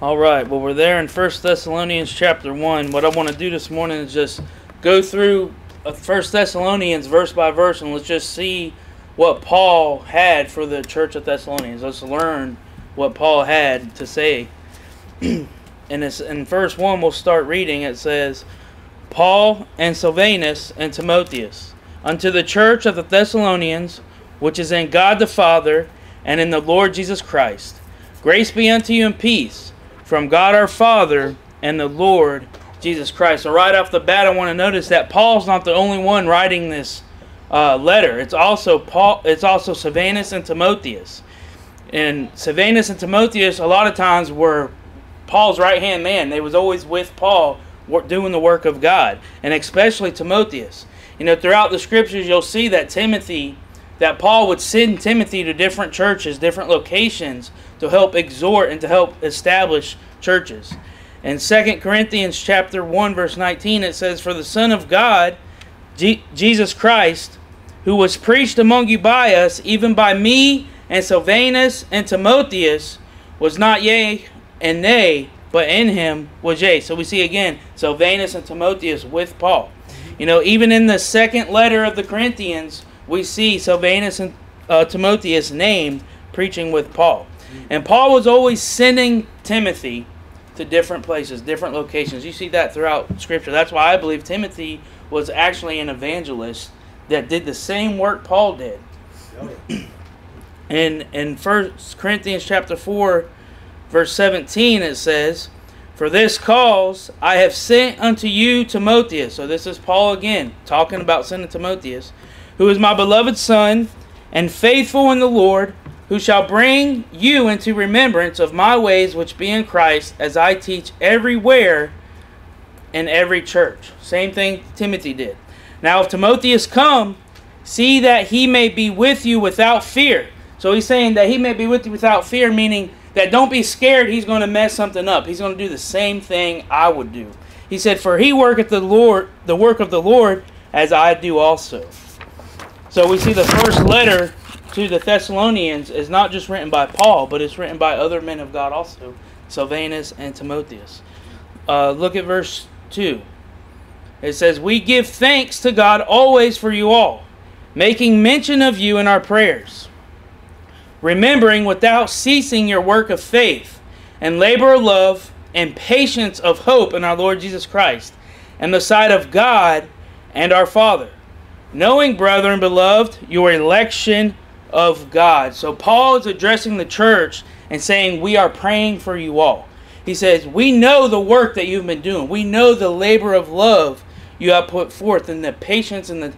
Alright, well, we're there in 1 Thessalonians chapter 1. What I want to do this morning is just go through 1 Thessalonians verse by verse, and let's just see what Paul had for the church of Thessalonians. Let's learn what Paul had to say. And it's in verse 1, we'll start reading. It says, Paul and Silvanus and Timotheus, unto the church of the Thessalonians, which is in God the Father and in the Lord Jesus Christ. Grace be unto you and peace from God our Father and the Lord Jesus Christ. So right off the bat, I want to notice that Paul's not the only one writing this letter. It's also Paul. It's also Silvanus and Timotheus. And Silvanus and Timotheus, a lot of times, were Paul's right-hand man. They was always with Paul doing the work of God, and especially Timotheus. You know, throughout the Scriptures, you'll see that Paul would send Timothy to different churches, different locations, to help exhort and to help establish churches. In 2 Corinthians chapter 1, verse 19, it says, For the Son of God, Jesus Christ, who was preached among you by us, even by me and Silvanus and Timotheus, was not yea and nay, but in him was yea. So we see again, Silvanus and Timotheus with Paul. You know, even in the second letter of the Corinthians, we see Silvanus and Timotheus named preaching with Paul. And Paul was always sending Timothy to different places, different locations. You see that throughout Scripture. That's why I believe Timothy was actually an evangelist that did the same work Paul did. And in 1 Corinthians chapter 4, verse 17, it says, For this cause I have sent unto you Timotheus. So this is Paul again, talking about sending Timotheus, who is my beloved son and faithful in the Lord, who shall bring you into remembrance of my ways which be in Christ, as I teach everywhere in every church. Same thing Timothy did. Now if Timotheus come, see that he may be with you without fear. So he's saying that he may be with you without fear, meaning that don't be scared he's going to mess something up. He's going to do the same thing I would do. He said, For he worketh the work of the Lord, as I do also. So we see the first letter to the Thessalonians is not just written by Paul, but it's written by other men of God also, Silvanus and Timotheus. Look at verse 2. It says, We give thanks to God always for you all, making mention of you in our prayers, remembering without ceasing your work of faith, and labor of love, and patience of hope in our Lord Jesus Christ, and the sight of God and our Father. Knowing, brethren, beloved, your election of God. So Paul is addressing the church and saying, we are praying for you all. He says, we know the work that you've been doing. We know the labor of love you have put forth, and the patience and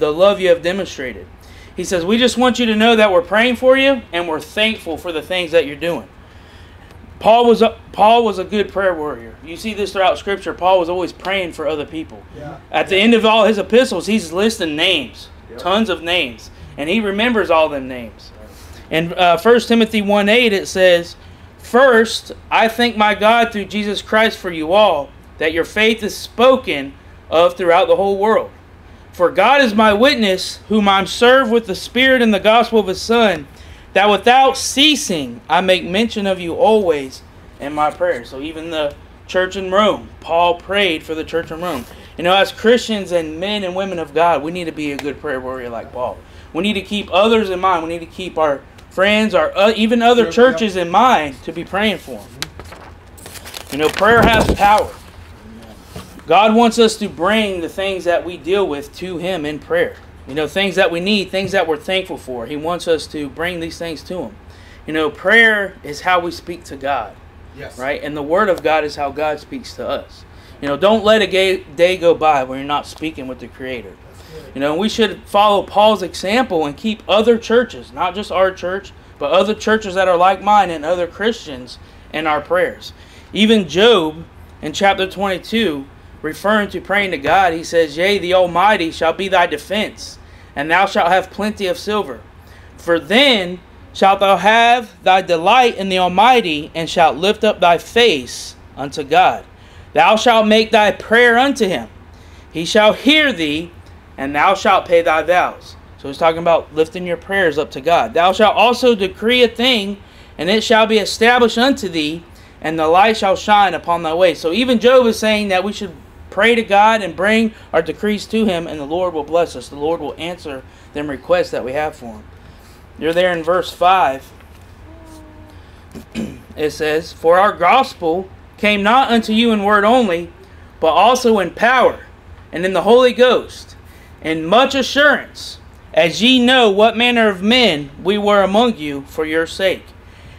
the love you have demonstrated. He says, we just want you to know that we're praying for you, and we're thankful for the things that you're doing. Paul was a good prayer warrior. You see this throughout Scripture. Paul was always praying for other people. Yeah. At the end of all his epistles, he's listing names, tons of names, and he remembers all them names. In 1 Timothy 1:8, it says, First, I thank my God through Jesus Christ for you all, that your faith is spoken of throughout the whole world. For God is my witness, whom I serve with the Spirit and the gospel of His Son, that without ceasing I make mention of you always in my prayers. So even the church in Rome, Paul prayed for the church in Rome. You know, as Christians and men and women of God, we need to be a good prayer warrior like Paul. We need to keep others in mind. We need to keep our friends, our even other churches in mind to be praying for them. You know, prayer has power. God wants us to bring the things that we deal with to Him in prayer. You know, things that we need, things that we're thankful for. He wants us to bring these things to Him. You know, prayer is how we speak to God. Yes. Right? And the Word of God is how God speaks to us. You know, don't let a day go by where you're not speaking with the Creator. You know, we should follow Paul's example and keep other churches, not just our church, but other churches that are like mine and other Christians in our prayers. Even Job in chapter 22, referring to praying to God, he says, Yea, the Almighty shall be thy defense, and thou shalt have plenty of silver. For then shalt thou have thy delight in the Almighty, and shalt lift up thy face unto God. Thou shalt make thy prayer unto Him. He shall hear thee, and thou shalt pay thy vows. So he's talking about lifting your prayers up to God. Thou shalt also decree a thing, and it shall be established unto thee, and the light shall shine upon thy way. So even Job is saying that we should pray to God and bring our decrees to him, and the Lord will bless us. The Lord will answer them requests that we have for him. You're there in verse 5. It says, "For our gospel came not unto you in word only, but also in power, and in the Holy Ghost, and much assurance, as ye know what manner of men we were among you for your sake.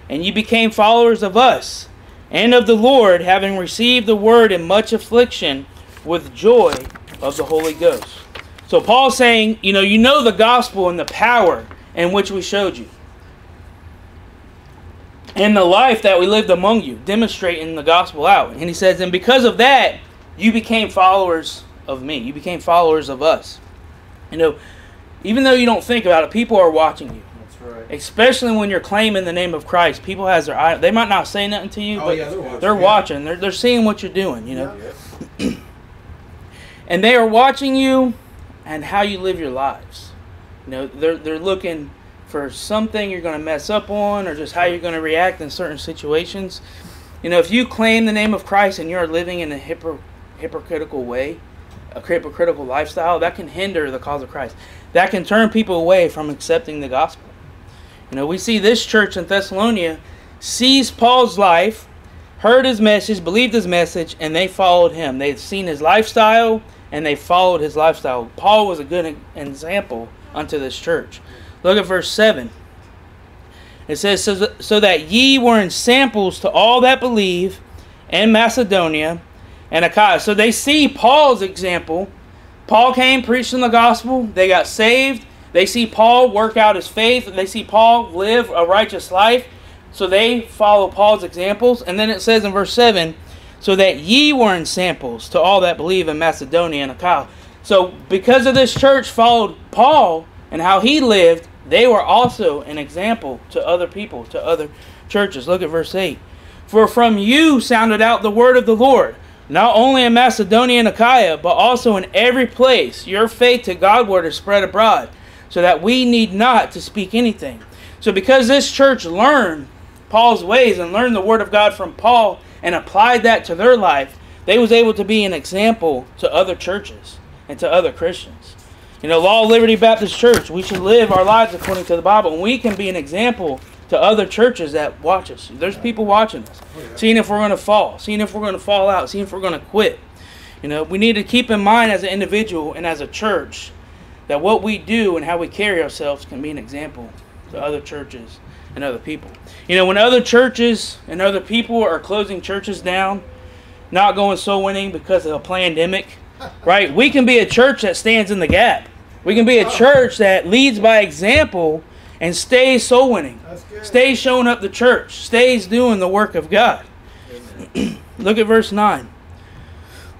And ye became followers of us, and of the Lord, having received the word in much affliction with joy of the Holy Ghost." So Paul's saying, you know the gospel and the power in which we showed you, and the life that we lived among you, demonstrating the gospel out. And he says, and because of that, you became followers of me. You became followers of us. You know, even though you don't think about it, people are watching you. That's right. Especially when you're claiming the name of Christ. People has their eye. They might not say nothing to you, but yeah, they're watching. They're seeing what you're doing, you know. Yeah. And they are watching you and how you live your lives. You know, they're looking for something you're going to mess up on, or just how you're going to react in certain situations. You know, if you claim the name of Christ and you're living in a hypocritical way, a hypocritical lifestyle, that can hinder the cause of Christ. That can turn people away from accepting the gospel. You know, we see this church in Thessalonica sees Paul's life, heard his message, believed his message, and they followed him. They'd seen his lifestyle, and they followed his lifestyle. Paul was a good example unto this church. Look at verse 7. It says, "So that ye were in samples to all that believe in Macedonia and Achaia." So they see Paul's example. Paul came preaching the gospel. They got saved. They see Paul work out his faith. They see Paul live a righteous life. So they follow Paul's examples. And then it says in verse 7, "So that ye were in samples to all that believe in Macedonia and Achaia." So because of this church followed Paul and how he lived, they were also an example to other people, to other churches. Look at verse 8. "For from you sounded out the word of the Lord, not only in Macedonia and Achaia, but also in every place. Your faith to Godward is spread abroad, so that we need not to speak anything." So because this church learned Paul's ways and learned the word of God from Paul and applied that to their life, they was able to be an example to other churches and to other Christians. You know, Law of Liberty Baptist Church, we should live our lives according to the Bible. And we can be an example to other churches that watch us. There's people watching us, seeing if we're going to fall, seeing if we're going to fall out, seeing if we're going to quit. You know, we need to keep in mind as an individual and as a church that what we do and how we carry ourselves can be an example to other churches and other people. You know, when other churches and other people are closing churches down, not going soul winning because of a pandemic, right? We can be a church that stands in the gap. We can be a church that leads by example and stays soul winning, stays showing up the church, stays doing the work of God. Look at verse 9.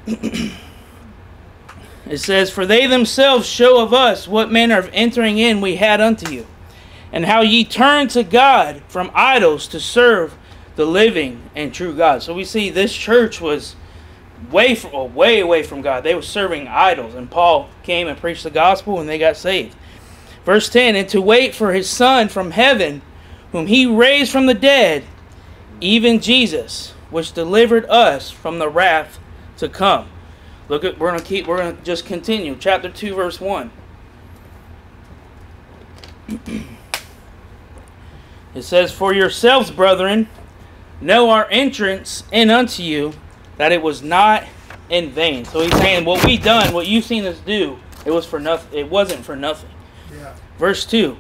It says, "For they themselves show of us what manner of entering in we had unto you, and how ye turned to God from idols to serve the living and true God." So we see this church was way away from God. They were serving idols, and Paul came and preached the gospel, and they got saved. Verse 10, "And to wait for his Son from heaven, whom he raised from the dead, even Jesus, which delivered us from the wrath to come." Look at, we're gonna just continue. Chapter 2, verse 1. It says, "For yourselves, brethren, know our entrance in unto you, that it was not in vain." So he's saying, what we done, what you've seen us do, it was for nothing. It wasn't for nothing. Yeah. Verse 2.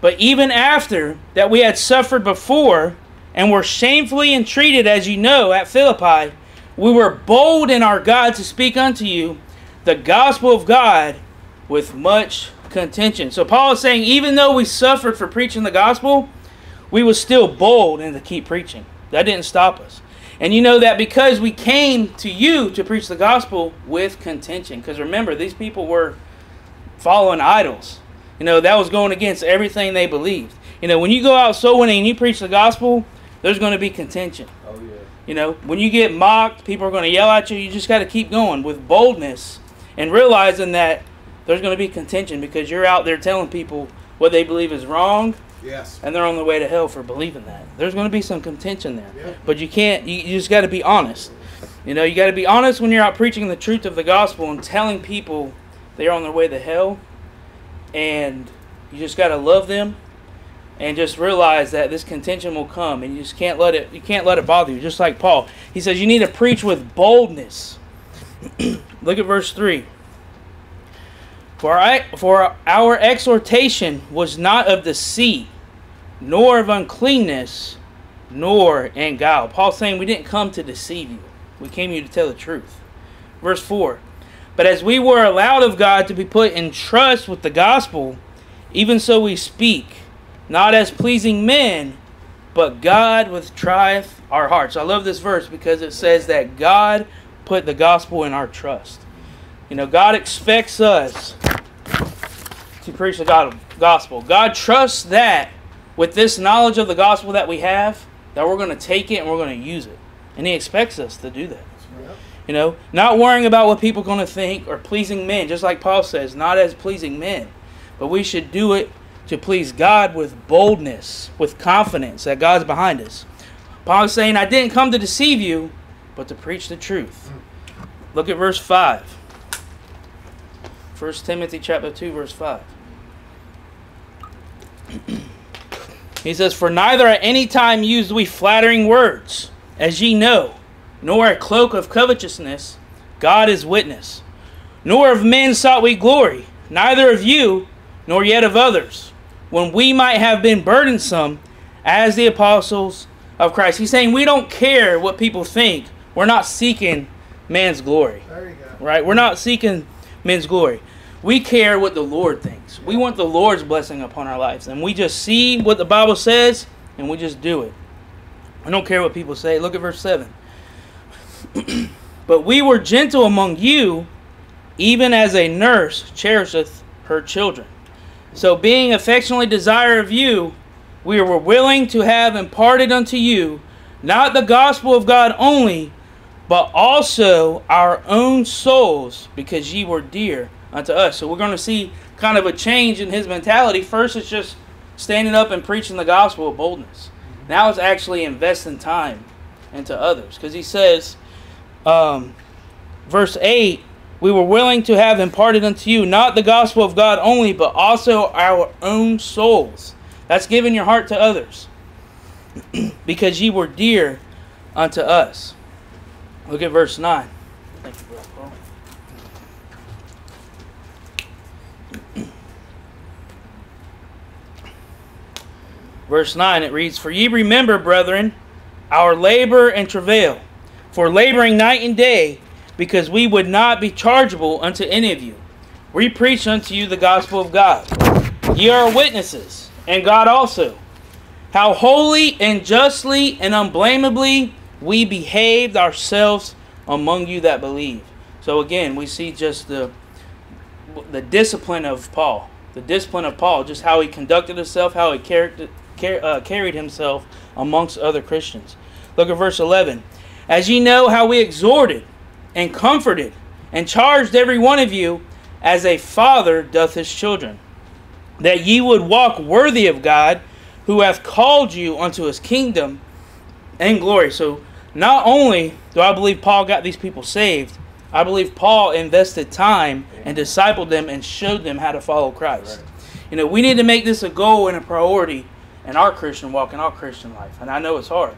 "But even after that we had suffered before, and were shamefully entreated, as you know, at Philippi, we were bold in our God to speak unto you the gospel of God with much contention." So Paul is saying, even though we suffered for preaching the gospel, we were still bold and to keep preaching. That didn't stop us. And you know that because we came to you to preach the gospel with contention. Because remember, these people were following idols. You know, that was going against everything they believed. You know, when you go out soul winning and you preach the gospel, there's going to be contention. Oh, yeah. You know, when you get mocked, people are going to yell at you. You just got to keep going with boldness and realizing that there's going to be contention because you're out there telling people what they believe is wrong Yes. And they're on the way to hell for believing that. There's going to be some contention there. Yeah. But you can't, you just got to be honest. You know, you got to be honest when you're out preaching the truth of the gospel and telling people they're on their way to hell. And you just got to love them and just realize that this contention will come, and you just can't let it, you can't let it bother you. Just like Paul, he says you need to preach with boldness. Look at verse 3. For our exhortation was not of deceit, nor of uncleanness, nor in guile. Paul's saying we didn't come to deceive you. We came here to tell the truth. Verse 4. But as we were allowed of God to be put in trust with the gospel, even so we speak, not as pleasing men, but God which trieth our hearts. I love this verse because it says that God put the gospel in our trust. You know, God expects us to preach the gospel. God trusts that with this knowledge of the gospel that we have, that we're going to take it and we're going to use it. And he expects us to do that. You know, not worrying about what people are going to think or pleasing men. Just like Paul says, not as pleasing men. But we should do it to please God with boldness, with confidence that God's behind us. Paul is saying, I didn't come to deceive you, but to preach the truth. Look at verse 5. 1 Timothy chapter 2, verse 5. He says, for neither at any time used we flattering words, as ye know, nor a cloak of covetousness, God is witness. Nor of men sought we glory, neither of you, nor yet of others, when we might have been burdensome as the apostles of Christ. He's saying we don't care what people think. We're not seeking man's glory. There you go. Right? We're not seeking men's glory. We care what the Lord thinks. We want the Lord's blessing upon our lives. And we just see what the Bible says, and we just do it. I don't care what people say. Look at verse 7. But we were gentle among you, even as a nurse cherisheth her children. So being affectionately desirous of you, we were willing to have imparted unto you, not the gospel of God only, but also our own souls, because ye were dear unto us. So we're going to see kind of a change in his mentality. First, it's just standing up and preaching the gospel with boldness. Now it's actually investing time into others. Because he says, verse 8, we were willing to have imparted unto you not the gospel of God only, but also our own souls. That's giving your heart to others. Because ye were dear unto us. Look at verse 9. Thank you, brother Paul. Verse 9, it reads, for ye remember, brethren, our labor and travail, for laboring night and day, because we would not be chargeable unto any of you. We preach unto you the gospel of God. Ye are witnesses, and God also, how holy and justly and unblameably we behaved ourselves among you that believe. So again, we see just the discipline of Paul. The discipline of Paul, just how he conducted himself, how he carried himself amongst other Christians. Look at verse 11. As ye know how we exhorted and comforted and charged every one of you as a father doth his children, that ye would walk worthy of God, who hath called you unto his kingdom and glory. So not only do I believe Paul got these people saved, I believe Paul invested time and discipled them and showed them how to follow Christ. Right. You know, we need to make this a goal and a priority in our Christian walk, in our Christian life. And I know it's hard.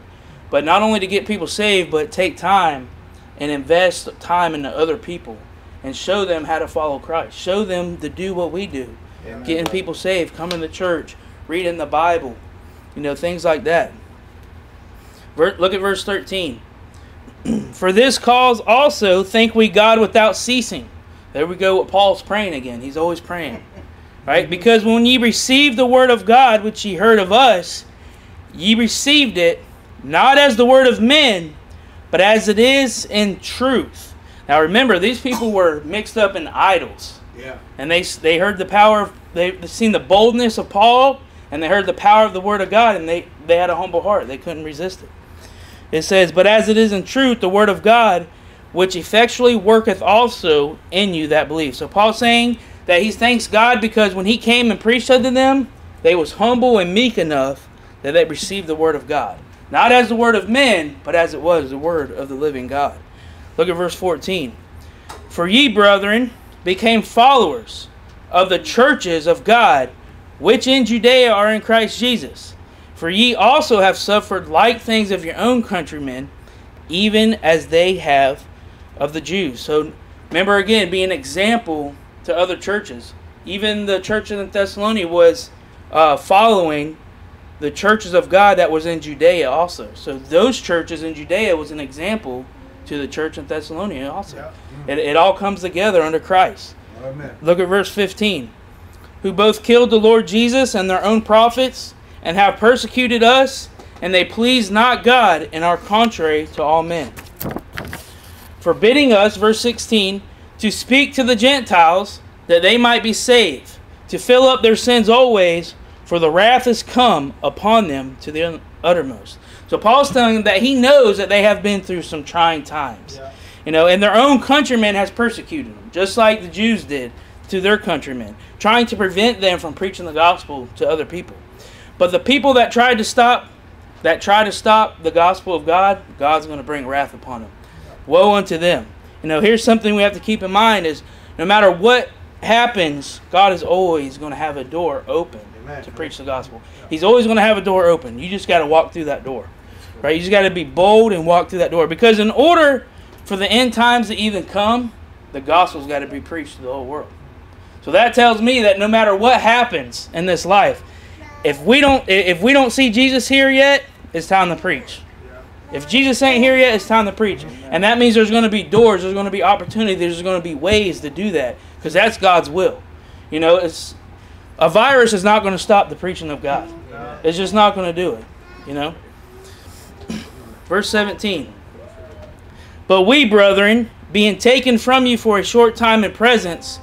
But not only to get people saved, but take time and invest time into other people and show them how to follow Christ. Show them to do what we do. Amen. Getting people saved, coming to church, reading the Bible, you know, things like that. Look at verse 13. For this cause also thank we God without ceasing. There we go with Paul's praying again. He's always praying. Right? Because when ye received the word of God, which ye heard of us, ye received it not as the word of men, but as it is in truth. Now remember, these people were mixed up in idols. Yeah. And they heard the power of, they've seen the boldness of Paul, and they heard the power of the word of God, and they had a humble heart. They couldn't resist it. It says, but as it is in truth, the word of God, which effectually worketh also in you that believe. So Paul's saying that he thanks God because when he came and preached unto them, They was humble and meek enough that they received the word of God. Not as the word of men, but as it was the word of the living God. Look at verse 14. For ye, brethren, became followers of the churches of God, which in Judea are in Christ Jesus. For ye also have suffered like things of your own countrymen, even as they have of the Jews. So remember again, be an example to other churches. Even the church in Thessalonica was following the churches of God that was in Judea also. So those churches in Judea was an example to the church in Thessalonica also. Yeah. It all comes together under Christ. Amen. Look at verse 15. Who both killed the Lord Jesus and their own prophets, and have persecuted us, and they please not God, and are contrary to all men. Forbidding us, verse 16, to speak to the Gentiles, that they might be saved, to fill up their sins always, for the wrath is come upon them to the uttermost. So Paul's telling them that he knows that they have been through some trying times. Yeah. You know, and their own countrymen has persecuted them, just like the Jews did to their countrymen, trying to prevent them from preaching the gospel to other people. But the people that try to stop the gospel of God, God's going to bring wrath upon them. Woe unto them. You know, here's something we have to keep in mind is no matter what happens, God is always going to have a door open. Amen. To preach the gospel. He's always going to have a door open. You just got to walk through that door. Right? You just got to be bold and walk through that door. Because in order for the end times to even come, the gospel's got to be preached to the whole world. So that tells me that no matter what happens in this life, if we don't see Jesus here yet, it's time to preach. If Jesus ain't here yet, it's time to preach. And that means there's going to be doors, there's going to be opportunity, there's going to be ways to do that, because that's God's will. You know, a virus is not going to stop the preaching of God. It's just not going to do it, you know. Verse 17. But we, brethren, being taken from you for a short time in presence,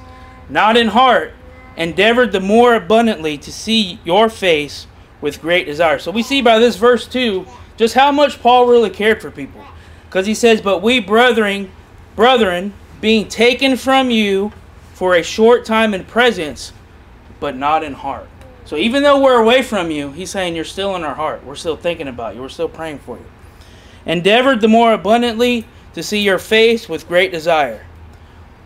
not in heart, endeavored the more abundantly to see your face with great desire. So we see by this verse 2 just how much Paul really cared for people. Because he says, but we, brethren, being taken from you for a short time in presence, but not in heart. So even though we're away from you, he's saying you're still in our heart. We're still thinking about you. We're still praying for you. Endeavored the more abundantly to see your face with great desire.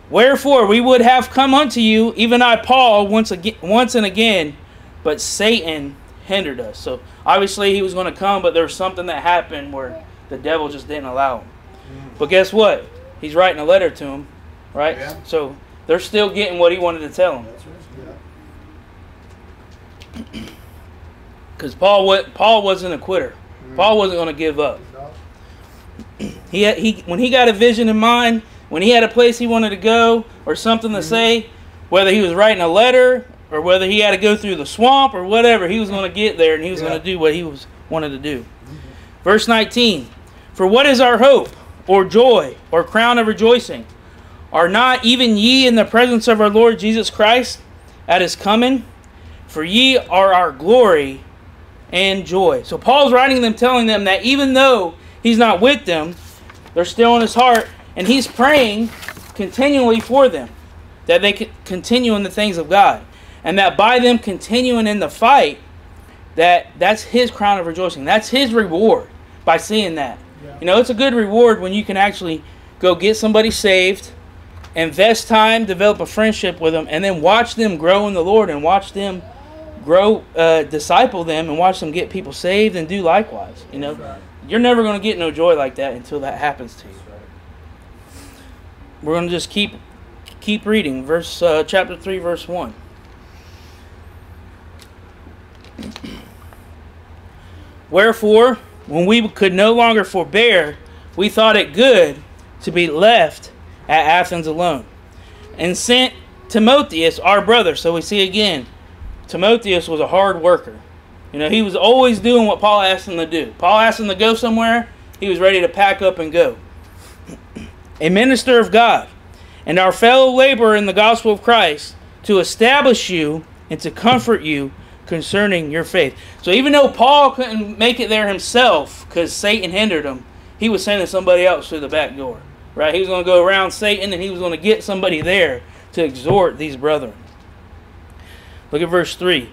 Wherefore we would have come unto you, even I, Paul, once and again, but Satan hindered us. So obviously he was going to come, but there was something that happened where the devil just didn't allow him. But guess what? He's writing a letter to him, right? Yeah. So they're still getting what he wanted to tell them. Because Paul wasn't a quitter. Paul wasn't going to give up. When he got a vision in mind, when he had a place he wanted to go or something to say, whether he was writing a letter or whether he had to go through the swamp or whatever, he was going to get there and he was going to do what he wanted to do. Verse 19, for what is our hope or joy or crown of rejoicing? Are not even ye in the presence of our Lord Jesus Christ at his coming? For ye are our glory and joy. So Paul's writing them, telling them that even though he's not with them, they're still in his heart. And he's praying continually for them, that they continue in the things of God. And that by them continuing in the fight, that's his crown of rejoicing. That's his reward by seeing that. Yeah. You know, it's a good reward when you can actually go get somebody saved, invest time, develop a friendship with them, and then watch them grow in the Lord and watch them grow, disciple them, and watch them get people saved and do likewise. You know, right. You're never going to get no joy like that until that happens to you. We're going to just keep reading. Chapter 3, verse 1. Wherefore, when we could no longer forbear, we thought it good to be left at Athens alone. And sent Timotheus, our brother. So we see again, Timotheus was a hard worker. You know, he was always doing what Paul asked him to do. Paul asked him to go somewhere. He was ready to pack up and go. A minister of God, and our fellow laborer in the gospel of Christ, to establish you and to comfort you concerning your faith. So even though Paul couldn't make it there himself because Satan hindered him, he was sending somebody else through the back door. Right? He was going to go around Satan and he was going to get somebody there to exhort these brethren. Look at verse 3.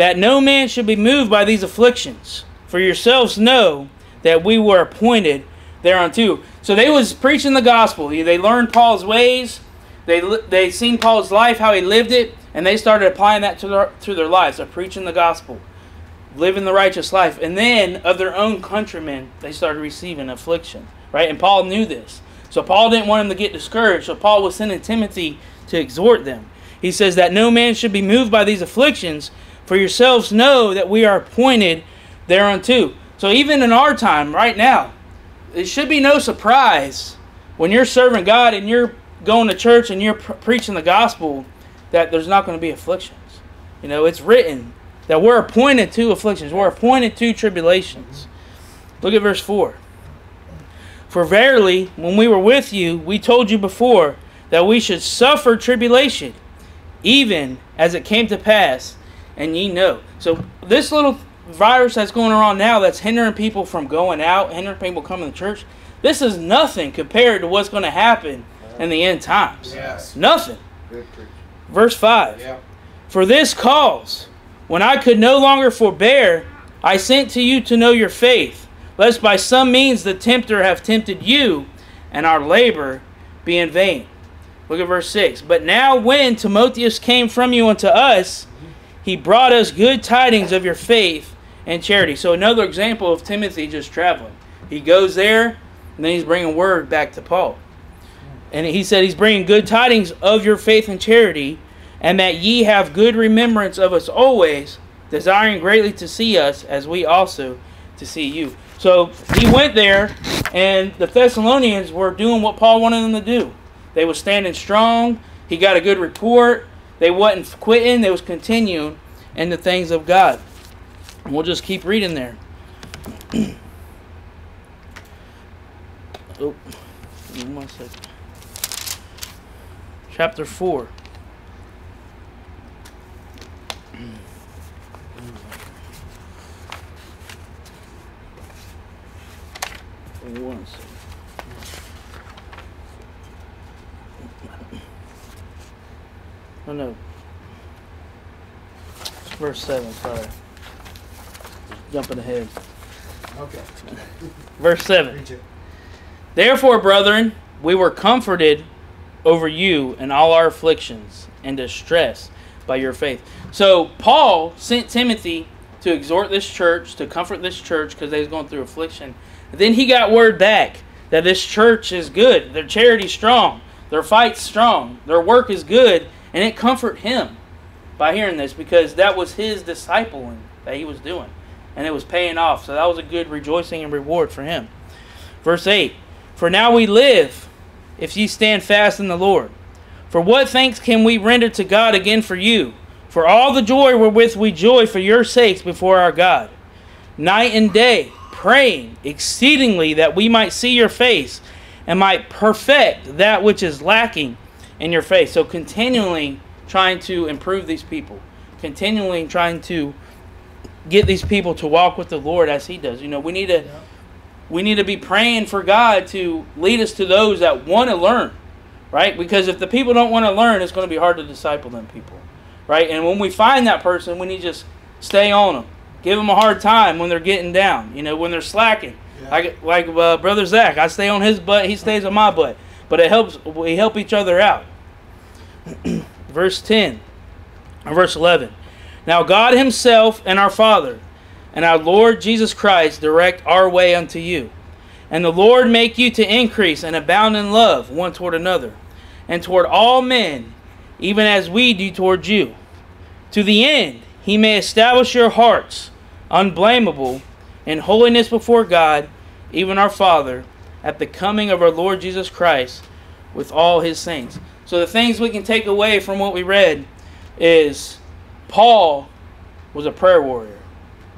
that no man should be moved by these afflictions. For yourselves know that we were appointed thereunto. So they was preaching the gospel. They learned Paul's ways. They seen Paul's life, how he lived it, and they started applying that to their lives. They're preaching the gospel, living the righteous life. And then of their own countrymen, they started receiving affliction. Right? And Paul knew this. So Paul didn't want them to get discouraged. So Paul was sending Timothy to exhort them. He says that no man should be moved by these afflictions, for yourselves know that we are appointed thereunto. So even in our time, right now, it should be no surprise when you're serving God and you're going to church and you're preaching the gospel that there's not going to be afflictions. You know, it's written that we're appointed to afflictions. We're appointed to tribulations. Look at verse 4. For verily, when we were with you, we told you before that we should suffer tribulation, even as it came to pass, and ye know. So this little virus that's going around now that's hindering people from going out, hindering people coming to church, this is nothing compared to what's going to happen in the end times. Yes. Nothing. Verse 5. Yeah. For this cause, when I could no longer forbear, I sent to you to know your faith, lest by some means the tempter have tempted you, and our labor be in vain. Look at verse 6. But now when Timotheus came from you unto us, he brought us good tidings of your faith and charity. So another example of Timothy just traveling. He goes there, and then he's bringing word back to Paul. And he said he's bringing good tidings of your faith and charity, and that ye have good remembrance of us always, desiring greatly to see us, as we also to see you. So he went there, and the Thessalonians were doing what Paul wanted them to do. They were standing strong. He got a good report. They wasn't quitting. They was continuing in the things of God. And we'll just keep reading there. Oh, give me one second. Chapter 4. Once. Oh no. It's verse 7, sorry. Jumping ahead. Okay. Verse 7. Therefore, brethren, we were comforted over you in all our afflictions and distress by your faith. So Paul sent Timothy to exhort this church, to comfort this church, because they was going through affliction. Then he got word back that this church is good. Their charity's strong. Their fight's strong. Their work is good. And it comforted him by hearing this, because that was his discipling that he was doing. And it was paying off. So that was a good rejoicing and reward for him. Verse 8. For now we live, if ye stand fast in the Lord. For what thanks can we render to God again for you? For all the joy wherewith we joy for your sakes before our God, night and day, praying exceedingly that we might see your face and might perfect that which is lacking in your faith. So continually trying to improve these people. Continually trying to get these people to walk with the Lord as he does. You know, we need to be praying for God to lead us to those that want to learn. Right? Because if the people don't want to learn, it's going to be hard to disciple them people. Right? And when we find that person, we need to just stay on them. Give them a hard time when they're getting down, you know, when they're slacking. Yeah. Like Brother Zach, I stay on his butt, he stays on my butt. But it helps, we help each other out. Verse 10 and verse 11. Now God himself and our Father and our Lord Jesus Christ direct our way unto you. And the Lord make you to increase and abound in love one toward another and toward all men, even as we do toward you. To the end, he may establish your hearts unblameable in holiness before God, even our Father, at the coming of our Lord Jesus Christ with all his saints. So the things we can take away from what we read is Paul was a prayer warrior.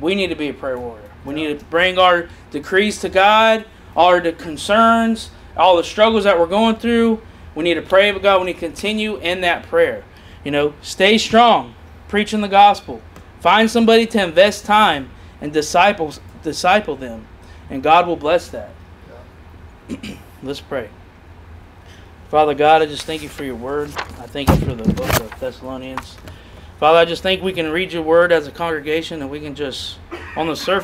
We need to be a prayer warrior. We need to bring our decrees to God, all our concerns, all the struggles that we're going through. We need to pray with God. We need to continue in that prayer. You know, stay strong. Preaching the gospel. Find somebody to invest time and disciple them. And God will bless that. Yeah. Let's pray. Father God, I just thank you for your word. I thank you for the book of Thessalonians. Father, I just think we can read your word as a congregation, and we can just, on the surface,